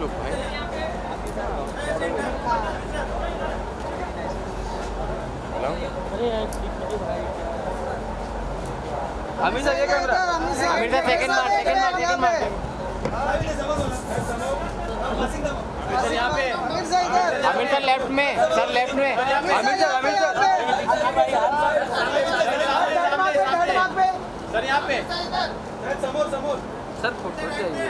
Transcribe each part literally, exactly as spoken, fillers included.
look, right? Sir photo चाहिए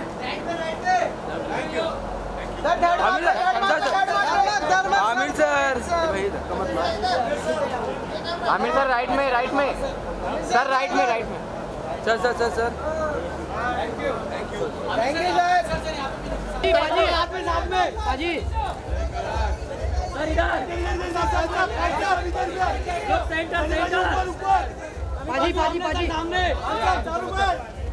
Aamir sir Aamir sir right में right में सर राइट में राइट में sir sir sir sir thank you thank you thank you sir साथ में साथ में हाजी सर इधर सेंटर सेंटर ऊपर हाजी हाजी हाजी सामने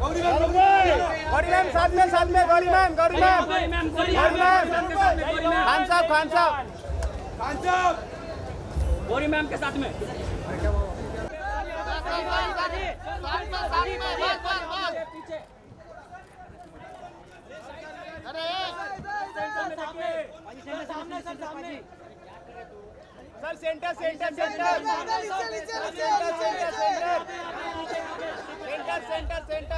चालू में गौरी मैम साथ में साथ में Gauri ma'am Gauri ma'am Gauri ma'am Khan साहब खान साहब खान साहब गौरी मैम के साथ में sir centre centre centre centre centre centre